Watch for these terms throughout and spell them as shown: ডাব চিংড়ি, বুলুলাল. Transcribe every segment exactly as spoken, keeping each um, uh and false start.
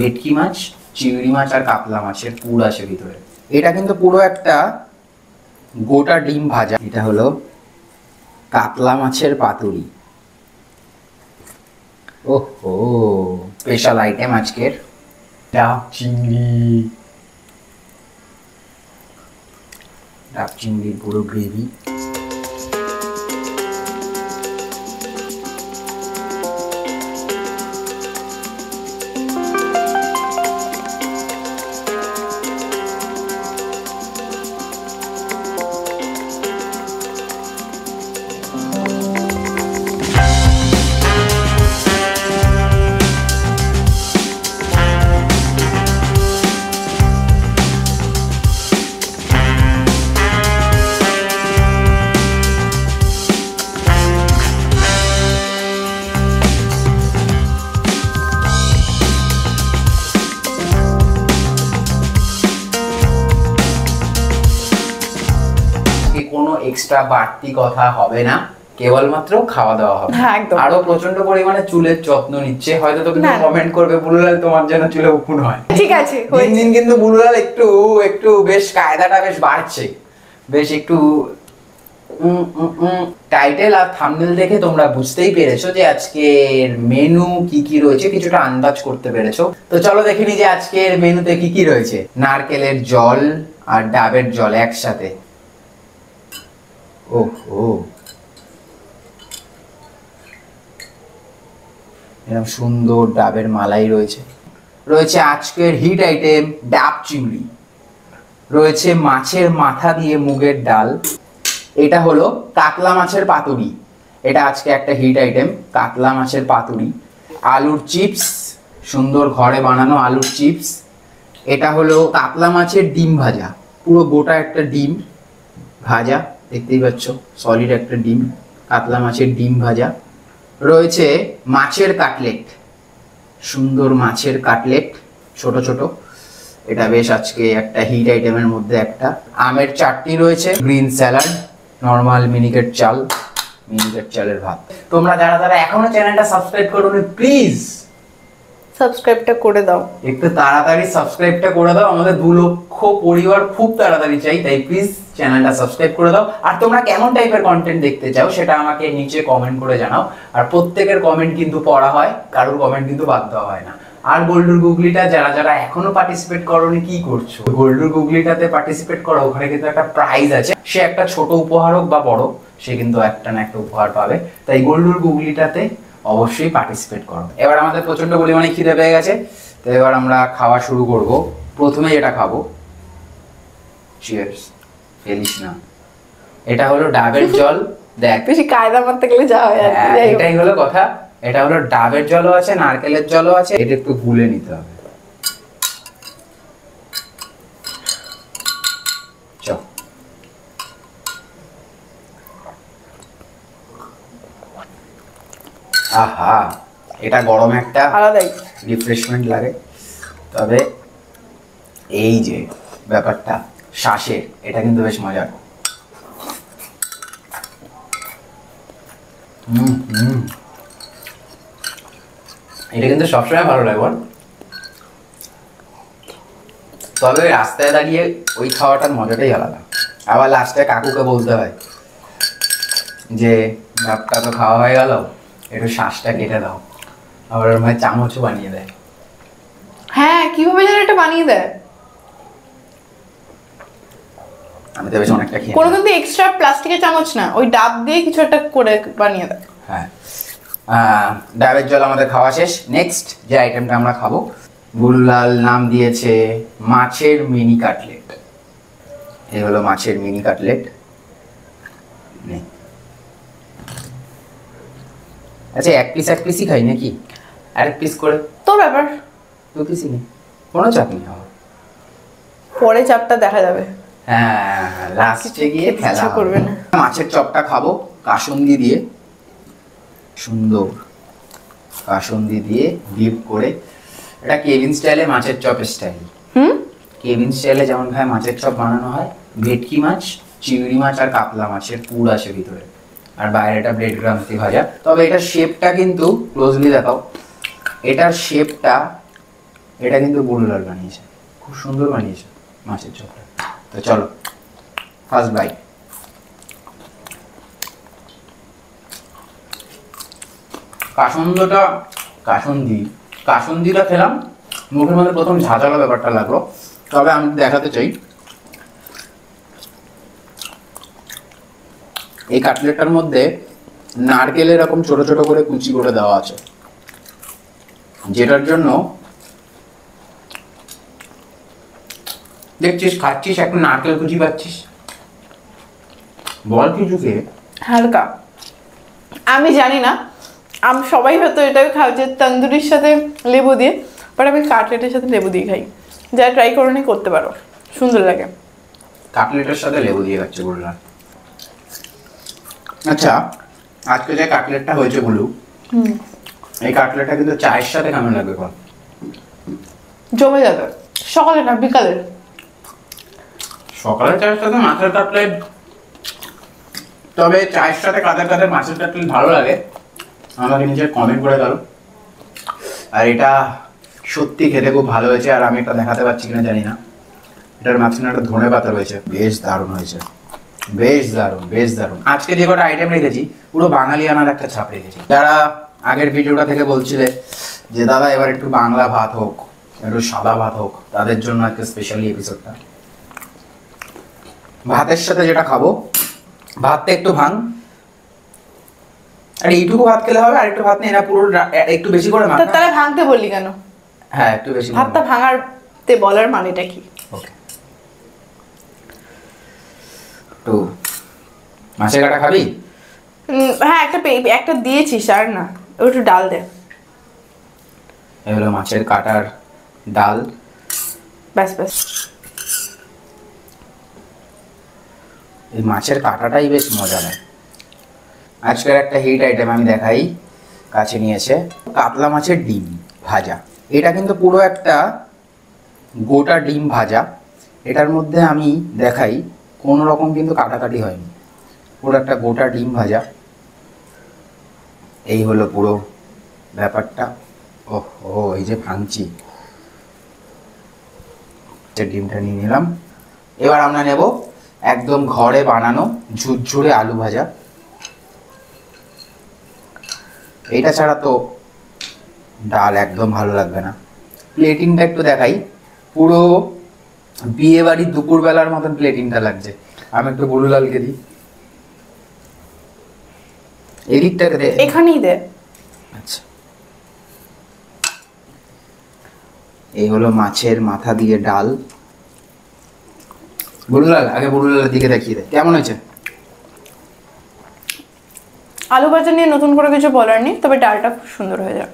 ভেটকি মাছ, চিংড়ি মাছ আর কাতলা মাছের পুর আছে ভিতরে। এটা কিন্তু পুরো একটা গোটা ডিম ভাজা। এটা হলো কাতলা মাছের পাতুরি। ওহো, স্পেশাল আইটেম আজকের ডাব চিংড়ি। ডাব চিংড়ির পুরো গ্রেভি। কোনো এক্সট্রা বাড়তি কথা হবে না, কেবলমাত্র খাওয়া দাওয়া হবে। আরো প্রচন্ড পরিমাণে চুলের যত্ন নিচ্ছে, হয়তো তো কিছু কমেন্ট করবে বুলুলাল তোমার জন্য চুলে উকুন হয়, ঠিক আছে। দিন দিন কিন্তু বুলুলাল একটু একটু বেশ কায়দাটা বেশ বাড়ছে, বেশ একটু টাইটেল আর থাম্বনেল দেখে তোমরা বুঝতেই পেরেছো যে আজকের মেনু কি কি রয়েছে, কিছুটা আন্দাজ করতে পেরেছো। তো চলো দেখে নি যে আজকের মেনুতে কি কি রয়েছে। নারকেলের জল আর ডাবের জল একসাথে। ওহো, এরকম সুন্দর ডাবের মালাই রয়েছে। রয়েছে আজকের হিট আইটেম ডাব চিংড়ি, রয়েছে মাছের মাথা দিয়ে মুগের ডাল। এটা হলো কাতলা মাছের পাতুরি, এটা আজকে একটা হিট আইটেম, কাতলা মাছের পাতুরি। আলুর চিপস, সুন্দর ঘরে বানানো আলুর চিপস। এটা হলো কাতলা মাছের ডিম ভাজা, পুরো গোটা একটা ডিম ভাজা, দেখতেই পাচ্ছ সলিড একটা ডিম, কাতলা মাছের ডিম ভাজা। রয়েছে মাছের কাটলেট, সুন্দর মাছের কাটলেট ছোট ছোট, এটা বেশ আজকে একটা হিট আইটেমের মধ্যে একটা। আমের চাটনি রয়েছে, গ্রিন স্যালাড, নর্মাল মিনিকেট চাল, মিনিকেট চালের ভাত। তোমরা যারা যারা এখনো চ্যানেলটা সাবস্ক্রাইব করোনি, প্লিজ সাবস্ক্রাইবটা করে দাও, একটু তাড়াতাড়ি সাবস্ক্রাইবটা করে দাও। আমাদের দু লক্ষ পরিবার খুব তাড়াতাড়ি চাই, তাই প্লিজ চ্যানেলটা সাবস্ক্রাইব করে দাও। আর তোমরা কেমন টাইপের কন্টেন্ট দেখতে চাও সেটা আমাকে নিচে কমেন্ট করে জানাও, আর প্রত্যেকের কমেন্ট কিন্তু পড়া হয়, কারোর কমেন্ট কিন্তু বাদ দেওয়া হয় না। আর গোল্ডুর গুগলিটা যারা যারা এখনো পার্টিসিপেট করোনি, কি করছো? গোল্ডুর গুগলিটাতে পার্টিসিপেট করো, ওখানে কিন্তু একটা প্রাইজ আছে, সে একটা ছোট উপহার হোক বা বড়, সে কিন্তু একটা না একটা উপহার পাবে। তাই গোল্ডুর গুগলিটাতে অবশ্যই পার্টিসিপেট করো। এবার আমাদের প্রচন্ড পরিমাণে খিদে পেয়ে গেছে, তো এবার আমরা খাওয়া শুরু করব। প্রথমে যেটা খাবো, চিয়ার্স, ফেলিস না, এটা হলো ডাবের জল। দেখ বেশি কায়দা করতে গেলে যা হয়, এটাই হলো কথা। এটা হলো ডাবের জলও আছে, নারকেলের জলও আছে, এটা একটু গুলে নিতে হবে। চল, আহা, এটা গরম একটা আলাদাই রিফ্রেশমেন্ট লাগে। তবে এই যে ব্যাপারটা শ্বাসের, এটা কিন্তু বেশ মজার। হুম হুম, এটা কিন্তু সবসময় ভালো লাগে বল। তবে রাস্তায় দাঁড়িয়ে ওই খাওয়াটার মজাটাই আলাদা। আবার লাস্টে কাকুকে বলতে হয় যে ডাবটা তো খাওয়া হয়ে গেল, একটু শ্বাসটা কেটে দাও। আবার ওর মায়ের চামচও বানিয়ে দেয়। হ্যাঁ, কিভাবে যেন এটা বানিয়ে দেয়। আমি তো বেশ অনেকটা খেয়ে, কোনো কিন্তু এক্সট্রা প্লাস্টিকের চামচ না, ওই ডাব দিয়ে কিছু একটা করে বানিয়ে দেয়। হ্যাঁ, ডাবের জল আমাদের খাওয়া শেষ। নেক্সট যে আইটেমটা আমরা খাবো, বুলুলাল নাম দিয়েছে মাছের মিনি কাটলেট। এই হলো মাছের মিনি কাটলেট। আচ্ছা, এক পিস এক পিসই খাই নাকি? আর এক পিস করে তোর ব্যাপার, দু পিসই নেই, কোনো চাপ নেই, পরে চাপটা দেখা যাবে। হ্যাঁ, লাস্টে গিয়ে খেলা করবে না। মাছের চপটা খাবো কাসুন্দি দিয়ে, সুন্দর কাসুন্দি দিয়ে ডিপ করে। এটা কেভিন স্টাইলে মাছের চপ স্টাইল। হুম, কেভিন স্টাইলে যেমন ভাই মাছের চপ বানানো হয়, ভেটকি মাছ, চিংড়ি মাছ আর কাতলা মাছের পুর আসে ভিতরে, আর বাইরেটা ব্রেড গ্রাম দিয়ে ভাজা। তবে এটার শেপটা কিন্তু ক্লোজলি দেখাও, এটার শেপটা এটা কিন্তু বনুলাল বানিয়েছে, খুব সুন্দর বানিয়েছে মাছের চপটা। তো চলো ফার্স্ট বাইট। কাসুন্দটা কাসুন্দি কাসুন্দিটা খেলাম, মুখের মধ্যে প্রথম ঝাঁঝালো ব্যাপারটা লাগলো, তবে আমি দেখাতে চাই এই কাটলেটটার মধ্যে নারকেল এরকম ছোট ছোট করে কুচি করে দেওয়া আছে, যেটার জন্য দেখছিস খাচ্ছিস একটা নারকেল কুচি পাচ্ছিস। বল কিছুকে হালকা, আমি জানি না আমি সবাই হয়তো এটাকে খাওয়াচ্ছে তন্দুরির সাথে লেবু দিয়ে, বাট আমি কাটলেটের সাথে লেবু দিয়ে খাই, যা ট্রাই করে নি করতে পারো, সুন্দর লাগে কাটলেটের সাথে লেবু দিয়ে খাচ্ছে বললাম। আচ্ছা আজকে যে কাটলেটটা হয়েছে বলু, এই কাটলেটটা কিন্তু চায়ের সাথে কেমন লাগবে বল? জমে যাবে, সকালে না বিকালে। সকালে চায়ের সাথে মাছের কাটলেট, তবে চায়ের সাথে কাদের কাদের মাছের কাটলেট ভালো লাগে আমাকে নিজে কমেন্ট করে দাও। আর এটা সত্যি খেতে খুব ভালো হয়েছে, আর আমি এটা দেখাতে পারছি কিনা জানি না। এটার মাঝখানে একটা ধনে পাতা রয়েছে, বেশ দারুণ হয়েছে, বেশ দারুণ বেশ দারুণ। আজকে যে কটা আইটেম রেখেছি পুরো বাঙালি আনার একটা ছাপ রেখেছি। যারা আগের ভিডিওটা থেকে বলছিলে যে দাদা এবার একটু বাংলা ভাত হোক, একটু সাদা ভাত হোক, তাদের জন্য আজকে স্পেশালি এপিসোডটা। ভাতের সাথে যেটা খাবো, ভাতটা একটু ভাঙ, আর এইটুকু ভাত খেলে হবে, আর একটু ভাত নেই না পুরো একটু বেশি করে মাখা। তাহলে ভাঙতে বললি কেন? হ্যাঁ একটু বেশি, ভাতটা ভাঙারতে বলার মানেটা কি? ওকে তো মাছের কাটা খাবি? হ্যাঁ একটা একটা দিয়েছিস আর না, একটু ডাল দে। এগুলো মাছের কাটার ডাল, ব্যাস ব্যাস। এই মাছের কাটাটাই বেশ মজা লাগে। আজকের একটা হিট আইটেম আমি দেখাই, কাছে নিয়েছে কাতলা মাছের ডিম ভাজা। এটা কিন্তু পুরো একটা গোটা ডিম ভাজা, এটার মধ্যে আমি দেখাই কোনো রকম কিন্তু কাটাকাটি হয়নি, পুরো একটা গোটা ডিম ভাজা। এই হলো পুরো ব্যাপারটা। ওহ ও এই যে ভাঙছি, ডিমটা নিয়ে নিলাম। এবার আমরা নেব একদম ঘরে বানানো ঝুরঝুরে আলু ভাজা। এটা ছাড়া তো ডাল একদম ভালো লাগবে না। প্লেটিংটা একটু দেখাই, পুরো বিয়ে বাড়ির দুপুরবেলার মতন প্লেটিংটা লাগছে। আমি একটু বলুলালকে দিই, এদিকটাকে দে, এখানেই দে। আচ্ছা এই হলো মাছের মাথা দিয়ে ডাল। বলুলাল আগে বলুলালের দিকে দেখিয়ে দেয় কেমন হয়েছে। আলু ভাজা নিয়ে নতুন করে কিছু বলার নেই, তবে ডালটা খুব সুন্দর হয়ে যায়।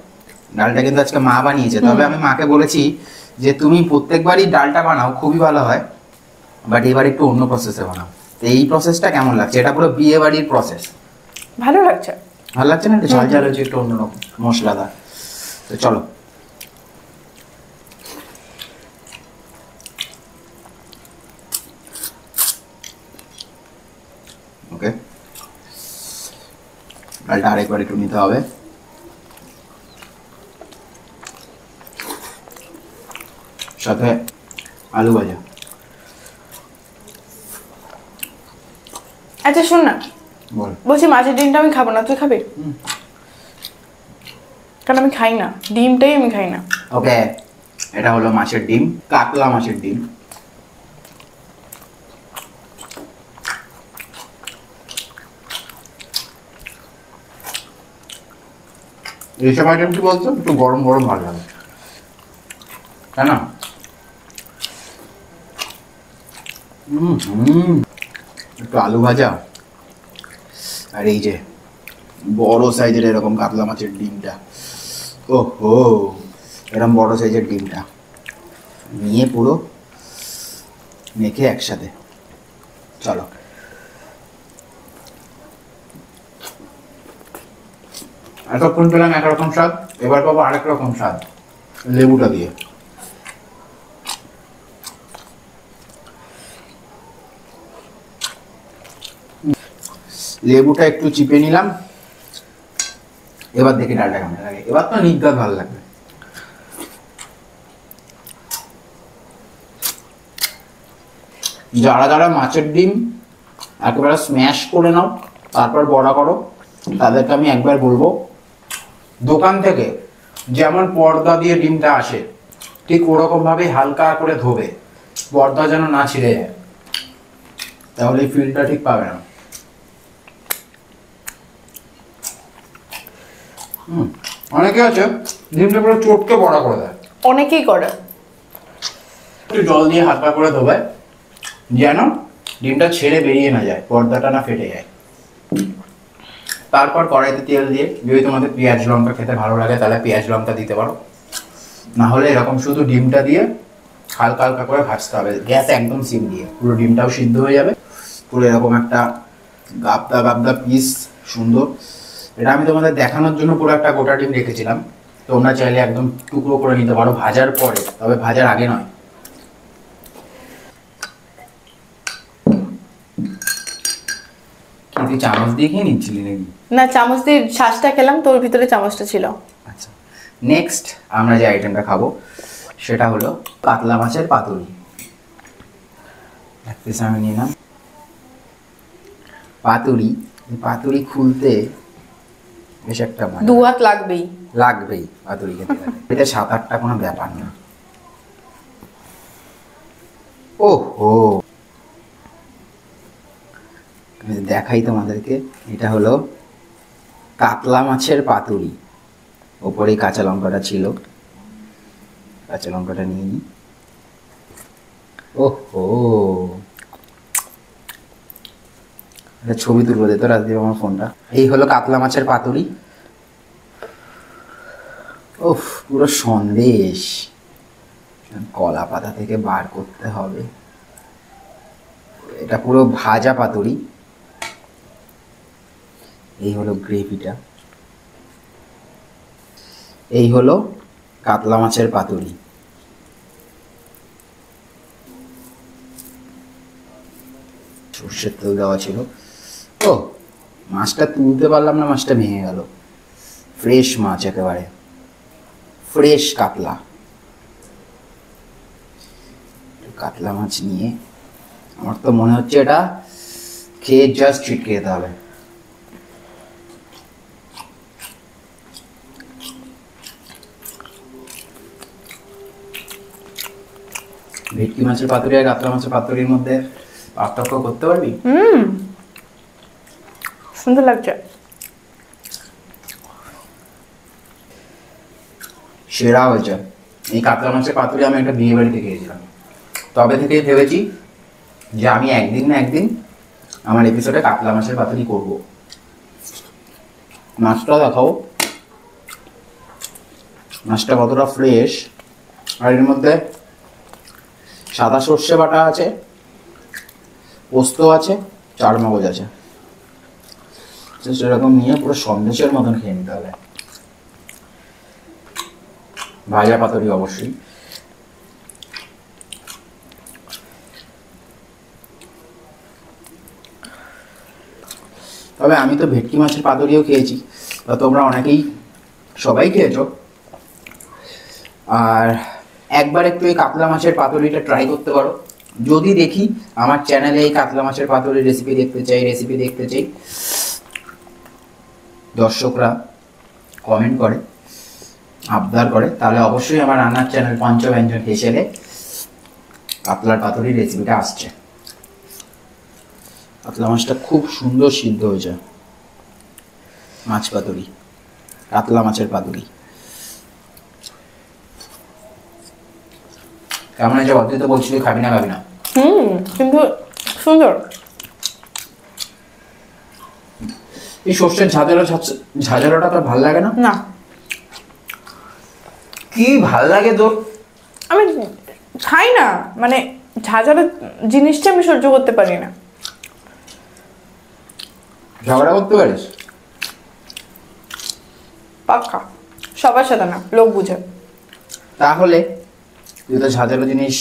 ডালটা কিন্তু আজকে মা বানিয়েছে, তবে আমি মাকে বলেছি যে তুমি প্রত্যেকবারই ডালটা বানাও খুবই ভালো হয়, বাট এবার একটু অন্য প্রসেসে বানাও। তো এই প্রসেসটা কেমন লাগছে? এটা পুরো বিয়ে বাড়ির প্রসেস, ভালো লাগছে ভালো লাগছে না? একটু ঝাল ঝাল হয়েছে, একটু অন্যরকম মশলাদার। তো চলো ওকে ডালটা আরেকবার একটু নিতে হবে। সাথে আলু ভাজা। আচ্ছা শোন না, বলছি মাছের ডিমটা আমি খাবো না, তুই খাবি? কারণ আমি খাই না ডিমটাই, আমি খাই না। ওকে এটা হলো মাছের ডিম, কাতলা মাছের ডিম। এইসব আইটেম কি বলতো একটু গরম গরম ভালো লাগে, তাই না? একটু আলু ভাজা আর এই যে বড় সাইজের এরকম কাতলা মাছের ডিমটা। ও হো এরকম বড় সাইজের ডিমটা নিয়ে পুরো মেখে একসাথে। চলো এতক্ষণ পেলাম একরকম স্বাদ, এবার পাবো আরেক রকম স্বাদ লেবুটা দিয়ে। লেবুটা একটু চিপে নিলাম, এবার দেখি ডালটা কেমন লাগে। এবার তো নির্ঘাত ভালো লাগবে। যারা যারা মাছের ডিম একবার স্ম্যাশ করে নাও তারপর বড়া করো, তাদেরকে আমি একবার বলবো, দোকান থেকে যেমন পর্দা দিয়ে ডিমটা আসে ঠিক ওরকমভাবে হালকা করে ধোবে, পর্দা যেন না ছিঁড়ে যায়, তাহলে ফিলটা ঠিক পাবে না। হুম, অনেকে আছে ডিমটা পুরো চটকে বড়া করে দেয়, অনেকেই করে, একটু জল দিয়ে হালকা করে ধোবে যেন ডিমটা ছেড়ে বেরিয়ে না যায়, পর্দাটা না ফেটে যায়। তারপর কড়াইতে তেল দিয়ে, যদি তোমাদের পেঁয়াজ লঙ্কা খেতে ভালো লাগে তাহলে পেঁয়াজ লঙ্কা দিতে পারো, নাহলে এরকম শুধু ডিমটা দিয়ে হালকা হালকা করে ভাজতে হবে, গ্যাস একদম সিম দিয়ে, পুরো ডিমটাও সিদ্ধ হয়ে যাবে, পুরো এরকম একটা গাবদা গাবদা পিস সুন্দর। এটা আমি তোমাদের দেখানোর জন্য পুরো একটা গোটা ডিম রেখেছিলাম, তোমরা চাইলে একদম টুকরো করে নিতে পারো ভাজার পরে, তবে ভাজার আগে নয়। চামচ দিয়ে খেয়ে নিচ্ছিলি নাকি? না, চামচ দিয়ে শাঁসটা খেলাম, তোর ভিতরে চামচটা ছিল। আচ্ছা, নেক্সট আমরা যে আইটেমটা খাবো সেটা হলো কাতলা মাছের পাতুরি। এক পিস আমি নিলাম পাতুরি। পাতুরি খুলতে বেশ একটা দু হাত লাগবেই লাগবেই পাতুরি খেতে, এটা সাত আটটা কোনো ব্যাপার না। ওহো, আমি দেখাই তোমাদেরকে, এটা হলো কাতলা মাছের পাতুরি। ওপরে কাঁচা লঙ্কাটা ছিল, কাঁচা লঙ্কাটা নিয়ে নিই। ওহো, এটা ছবি তুলবো দে তো রাজদীপ আমার ফোনটা। এই হলো কাতলা মাছের পাতুরি। ওহ, পুরো সন্দেশ কলা পাতা থেকে বার করতে হবে। এটা পুরো ভাজা পাতুরি। এই হলো গ্রেভিটা, এই হলো কাতলা মাছের পাতুরি। সর্ষের তেল দেওয়া ছিল। ও, মাছটা তুলতে পারলাম না, মাছটা ভেঙে গেল। ফ্রেশ মাছ, একেবারে ফ্রেশ কাতলা। কাতলা মাছ নিয়ে আমার তো মনে হচ্ছে এটা খেয়ে জাস্ট ছিটকে যেতে হবে। ভেটকি মাছের পাতুরি আর কাতলা মাছের পাতুরির মধ্যে পার্থক্য করতে পারবি? হুম, সুন্দর লাগছে। সেরা হয়েছে এই কাতলা মাছের পাতুরি। আমি একটা বিয়ে বাড়িতে খেয়েছিলাম, তবে থেকেই ভেবেছি যে আমি একদিন না একদিন আমার এপিসোডে কাতলা মাছের পাতুরি করবো। মাছটা দেখাও, মাছটা কতটা ফ্রেশ। আর এর মধ্যে সাদা সর্ষে বাটা আছে, পোস্ত আছে, চার মগজ আছে, সেরকম নিয়ে পুরো সন্দেশের মতন খেয়ে নিতে হবে। ভাজা পাতুরি অবশ্যই। তবে আমি তো ভেটকি মাছের পাতুরিও খেয়েছি, বা তোমরা অনেকেই সবাই খেয়েছো। আর একবার একটু এই কাতলা মাছের পাতুরিটা ট্রাই করতে পারো। যদি দেখি আমার চ্যানেলে এই কাতলা মাছের পাতুরির রেসিপি দেখতে চাই রেসিপি দেখতে চাই দর্শকরা কমেন্ট করে, আবদার করে, তাহলে অবশ্যই আমার রান্নার চ্যানেল পঞ্চব্যঞ্জন হেসেলে কাতলার পাতুরির রেসিপিটা আসছে। কাতলা মাছটা খুব সুন্দর সিদ্ধ হয়ে যায়। মাছ পাতুরি, কাতলা মাছের পাতুরি। কেমন আছে বলতে? তো বলছিল খাবি না খাবি না। হুম, কিন্তু সুন্দর। এই সর্ষের ঝাঁঝালো ঝাঁঝালোটা তোর ভাল লাগে না? না, কি ভাল লাগে তোর? আমি খাই না, মানে ঝাঁঝালো জিনিসটা আমি সহ্য করতে পারি না। ঝগড়া করতে পারিস? পাক্কা, সবার সাথে না, লোক বুঝে। তাহলে তুই তো ঝাঁঝালো জিনিস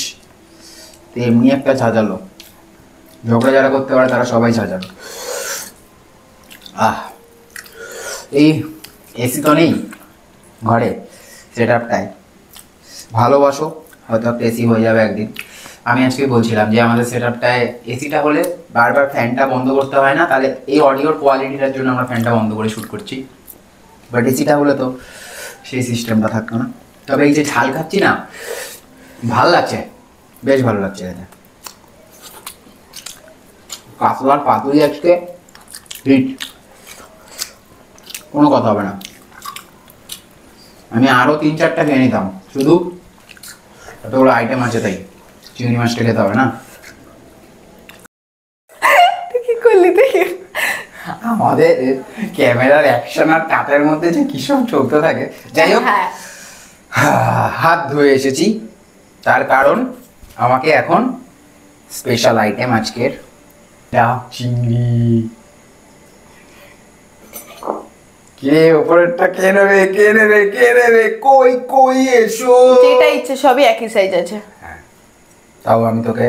এমনি একটা ঝাঁঝালো, ঝগড়া যারা করতে পারে তারা সবাই ঝাঁঝালো। আহ, এই এসি তো নেই ঘরে, সেট আপটাই ভালোবাসো, হয়তো একটা এসি হয়ে যাবে একদিন। আমি আজকে বলছিলাম যে আমাদের সেটআপটায় এসিটা হলে বারবার ফ্যানটা বন্ধ করতে হয় না, তাহলে এই অডিওর কোয়ালিটিটার জন্য আমরা ফ্যানটা বন্ধ করে শুট করছি। বাট এসিটা হলে তো সেই সিস্টেমটা থাকতো না। তবে এই যে ঝাল খাচ্ছি না, ভালো লাগছে, বেশ ভালো লাগছে। এটা কাতলার পাতুরি আজকে হিট, কোনো কথা হবে না। আমি আরও তিন চারটা খেয়ে নিতাম, শুধু এতগুলো আইটেম আছে তাই চিংড়ি মাছটা খেতে হবে না। কি করলি দেখি, আমাদের ক্যামেরার অ্যাকশন আর কাতের মধ্যে যে কিসব চলতে থাকে। যাই হোক, হাত ধুয়ে এসেছি, তার কারণ আমাকে এখন স্পেশাল আইটেম আজকের ডাব চিংড়ি। কে ওপরেরটা কে নেবে কে নেবে কে নেবে কই কই এসো, যেটা ইচ্ছে সবই একই সাইজ আছে। তাও আমি তোকে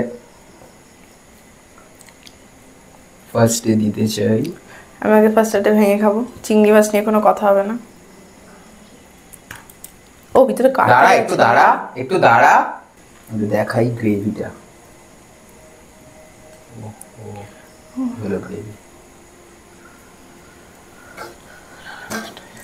ফার্স্টে দিতে চাই। আমি আগে ফার্স্টটা ভেঙে খাবো, চিংড়ি মাছ নিয়ে কোনো কথা হবে না। ও ভিতরে কাটা, দাঁড়া একটু দাঁড়া একটু দাঁড়া আমি দেখাই গ্রেভিটা। হলো গ্রেভি,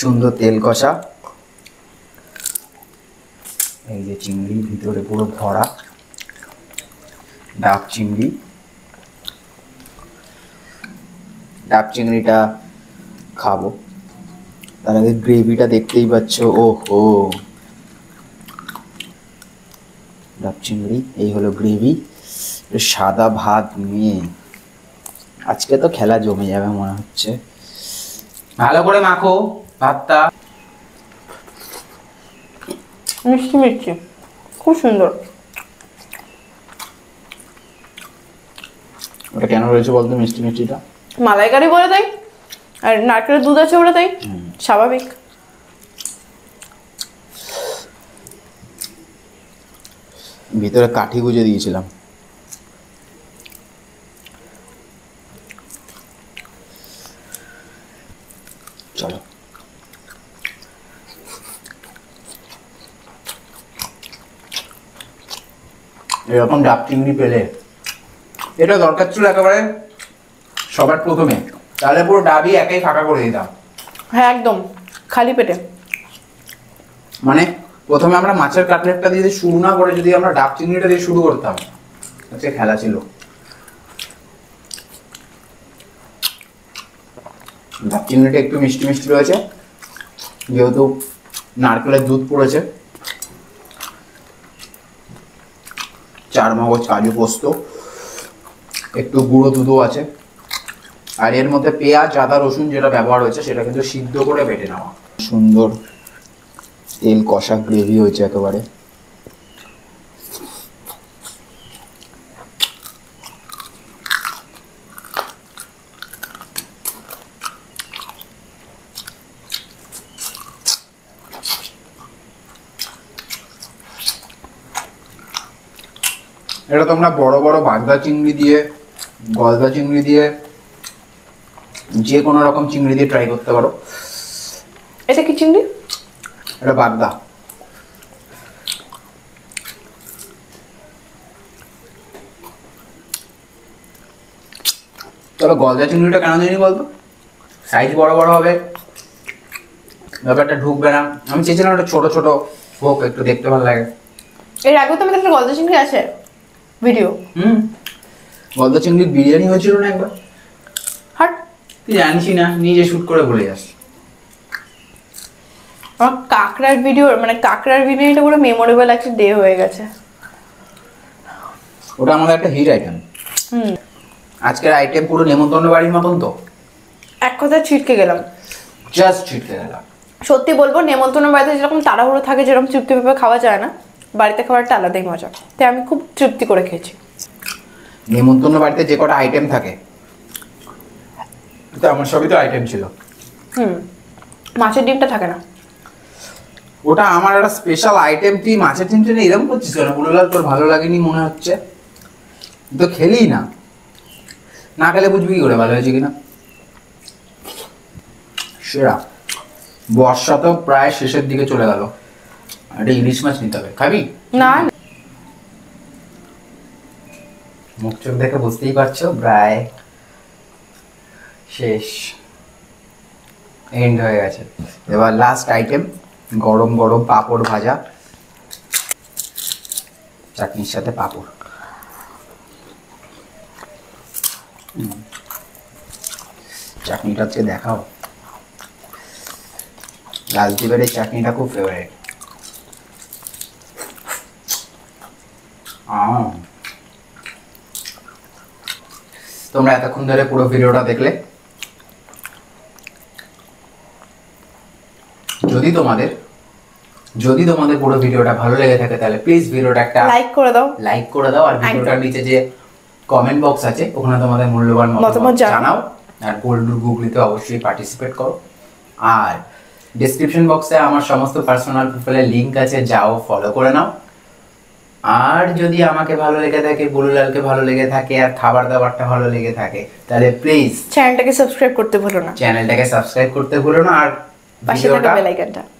সুন্দর তেল কষা। এই যে চিংড়ি ভিতরে পুরো ভরা ডাব চিংড়ি। ডাব চিংড়িটা খাবো, তার আগে গ্রেভিটা দেখতেই পাচ্ছ। ও হো, ডাব চিংড়ি, এই হলো গ্রেভি। সাদা ভাত নিয়ে আজকে তো খেলা জমে যাবে মনে হচ্ছে। ভালো করে মাখো ভাতটা, মিষ্টি মিষ্টি, খুব সুন্দর। ওটা কেন রয়েছে বলতো মিষ্টি মিষ্টিটা? মালাইকারি বলে তাই, আর নারকেলের দুধ আছে ওটা, তাই স্বাভাবিক। ভিতরে কাঠি গুঁজে দিয়েছিলাম। চলো এরকম ডাব চিংড়ি পেলে, এটা দরকার ছিল একেবারে সবার প্রথমে, তাহলে পুরো ডাবই একাই ফাঁকা করে দিতাম। হ্যাঁ একদম খালি পেটে, মানে প্রথমে আমরা মাছের কাটলেটটা দিয়ে শুরু না করে যদি আমরা ডাব চিংড়িটা দিয়ে শুরু করতাম, আজকে খেলা ছিল। ডাব চিংড়িটা একটু মিষ্টি মিষ্টি রয়েছে, যেহেতু নারকেলের দুধ পড়েছে, চার মগজ কাজু পোস্ত, একটু গুঁড়ো দুধও আছে, আর এর মধ্যে পেঁয়াজ আদা রসুন যেটা ব্যবহার হয়েছে সেটা কিন্তু সিদ্ধ করে বেটে নেওয়া। সুন্দর তেল কষা গ্রেভি হয়েছে একেবারে। এটা তোমরা বড় বড় বাগদা চিংড়ি দিয়ে, গলদা চিংড়ি দিয়ে, যে কোনো রকম চিংড়ি দিয়ে ট্রাই করতে পারো। এটা কি চিংড়ি? এটা বাগদা। তবে গলদা চিংড়িটা কেন জানি বলতো সাইজ বড় বড় হবে, ব্যাপারটা ঢুকবে না। আমি চেয়েছিলাম একটা ছোট ছোট হোক, একটু দেখতে ভালো লাগে। এর আগেও তো আমাদের গলদা চিংড়ি আছে ভিডিও। হুম, গলদা চিংড়ির বিরিয়ানি হয়েছিল না একবার? হাট তুই জানিস না, নিজে শুট করে ভুলে যাস। আমার কাঁকড়ার ভিডিও, মানে কাঁকড়ার বিরিয়ানিটা পুরো মেমোরেবল একটা ডে হয়ে গেছে। ওটা আমাদের একটা হিট আইটেম। হুম, আজকের আইটেম পুরো নেমন্তন্ন বাড়ির মতন। তো এক কথা ছিটকে গেলাম, জাস্ট ছিটকে গেলাম। সত্যি বলবো, নেমন্তন্ন বাড়িতে যেরকম তাড়াহুড়ো থাকে, যেরকম চুপটি পেঁপে খাওয়া যায় না, বাড়িতে খাবারটা আলাদাই মজা, তাই আমি খুব তৃপ্তি করে খেয়েছি। নিমন্ত্রণ বাড়িতে যে কটা আইটেম থাকে তো আমার সবই তো আইটেম ছিল। হুম, মাছের ডিমটা থাকে না, ওটা আমার একটা স্পেশাল আইটেম। তুই মাছের ডিমটা নিয়ে এরকম করছিস কেন? বললাম তোর ভালো লাগেনি মনে হচ্ছে, তো খেলি না, না খেলে বুঝবি কি করে ভালো হয়েছে কিনা। সেরা বর্ষা তো প্রায় শেষের দিকে চলে গেল, একটা ইলিশ মাছ নিতে হবে, খাবি? না, মুখ চোখ দেখে বুঝতেই পারছো প্রায় শেষ, এন্ড হয়ে গেছে। এবার লাস্ট আইটেম গরম গরম পাঁপড় ভাজা, চাটনির সাথে পাঁপড়। চাটনিটা আজকে দেখাও, লালজিবের এই চাটনিটা খুব ফেভারিট। তোমরা এতক্ষণ ধরে পুরো ভিডিওটা দেখলে, যদি তোমাদের যদি তোমাদের পুরো ভিডিওটা ভালো লেগে থাকে তাহলে প্লিজ ভিডিওটা একটা লাইক করে দাও, লাইক করে দাও আর ভিডিওটার নিচে যে কমেন্ট বক্স আছে ওখানে তোমাদের মূল্যবান মতামত জানাও, আর গোল্ডুর গুগলিতে অবশ্যই পার্টিসিপেট করো। আর ডেসক্রিপশন বক্সে আমার সমস্ত পার্সোনাল প্রোফাইলের লিংক আছে, যাও ফলো করে নাও। আর যদি আমাকে ভালো লেগে থাকে, বুলুলালকে ভালো লেগে থাকে, আর খাবার দাবারটা ভালো লেগে থাকে, তাহলে প্লিজ চ্যানেলটাকে সাবস্ক্রাইব করতে ভুলো না, চ্যানেলটাকে সাবস্ক্রাইব করতে ভুলো না আর পাশে থাকা বেল আইকনটা